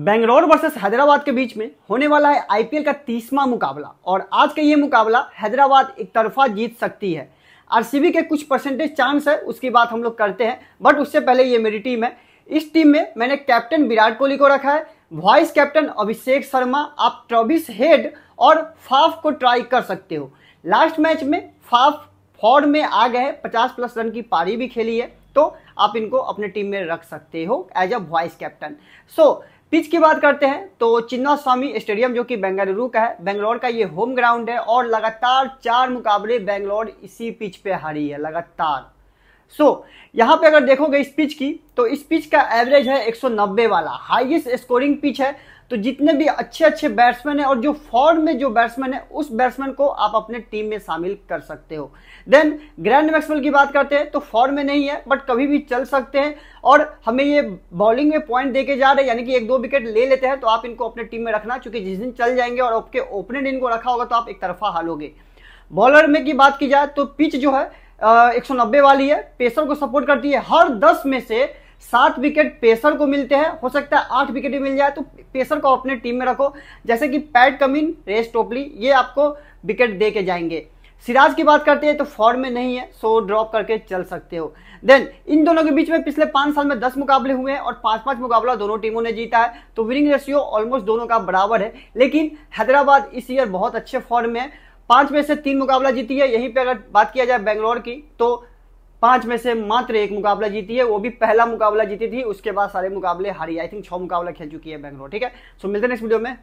Bangalore versus Hyderabad के बीच में होने वाला है आईपीएल का 30वां मुकाबला और आज का ये मुकाबला हैदराबाद एक तरफा जीत सकती है। आरसीबी के कुछ परसेंटेज चांस है, उसकी बात हम लोग करते हैं, बट उससे पहले ये मेरी टीम है। इस टीम में मैंने कैप्टन विराट कोहली को रखा है, वाइस कैप्टन अभिषेक शर्मा, आप ट्रैविस हेड और फाफ को ट्राई कर सकते हो। लास्ट मैच में फाफ फॉर्म में आ गए, 50+ रन की पारी भी खेली है, तो आप इनको अपने टीम में रख सकते हो as a vice captain. So pitch की बात करते हैं तो चिन्नास्वामी स्टेडियम जो कि बेंगलुरु का है, बेंगलोर का ये होम ग्राउंड है और लगातार 4 मुकाबले बेंगलोर इसी पिच पे हारी है लगातार। सो यहाँ पे अगर देखोगे इस पिच की, तो इस पिच का एवरेज है 190 वाला, हाईएस्ट स्कोरिंग पिच है। तो जितने भी अच्छे अच्छे बैट्समैन है और जो फॉर्म में जो बैट्समैन है, उस बैट्समैन को आप अपने टीम में शामिल कर सकते हो। देन ग्रैंड मैक्सवेल की बात करते हैं तो फॉर्म में नहीं है, बट कभी भी चल सकते हैं और हमें ये बॉलिंग में पॉइंट देके जा रहे हैं, यानी कि 1-2 विकेट ले लेते हैं, तो आप इनको अपने टीम में रखना, क्योंकि जिस दिन चल जाएंगे और आपके ओपनेंट इनको रखा होगा तो आप एक तरफा हालोगे। बॉलर में की बात की जाए तो पिच जो है 190 वाली है, पेसर को सपोर्ट करती है। हर 10 में से 7 विकेट पेसर को मिलते हैं, हो सकता है 8 विकेट भी मिल जाए, तो पेसर को अपने टीम में रखो, जैसे कि पैट कमिन, रेस्टोपली, ये आपको विकेट दे के जाएंगे। सिराज की बात करते हैं तो फॉर्म में नहीं है, सो ड्रॉप करके चल सकते हो। देन इन दोनों के बीच में पिछले 5 साल में 10 मुकाबले हुए हैं और 5-5 मुकाबला दोनों टीमों ने जीता है, तो विनिंग रेशियो ऑलमोस्ट दोनों का बराबर है। लेकिन हैदराबाद इस ईयर बहुत अच्छे फॉर्म में है, 5 में से 3 मुकाबला जीती है। यहीं पे अगर बात किया जाए बेंगलोर की, तो 5 में से मात्र 1 मुकाबला जीती है, वो भी पहला मुकाबला जीती थी, उसके बाद सारे मुकाबले हारी। आई थिंक 6 मुकाबला खेल चुकी है बेंगलोर। ठीक है, सो मिलते हैं नेक्स्ट वीडियो में।